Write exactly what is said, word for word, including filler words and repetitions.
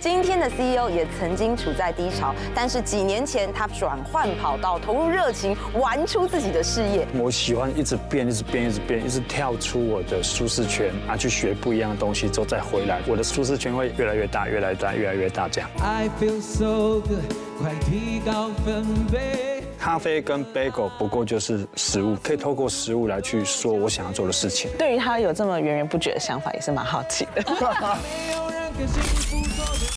今天的 C E O 也曾经处在低潮，但是几年前他转换跑道，投入热情，玩出自己的事业。我喜欢一直变，一直变，一直变，一直跳出我的舒适圈啊，去学不一样的东西，之后再回来，我的舒适圈会越来越大，越来越大，越来越大这样。I feel so good， 快提高分贝。咖啡跟 bagel 不过就是食物，可以透过食物来去说我想要做的事情。对于他有这么源源不绝的想法，也是蛮好奇的。可是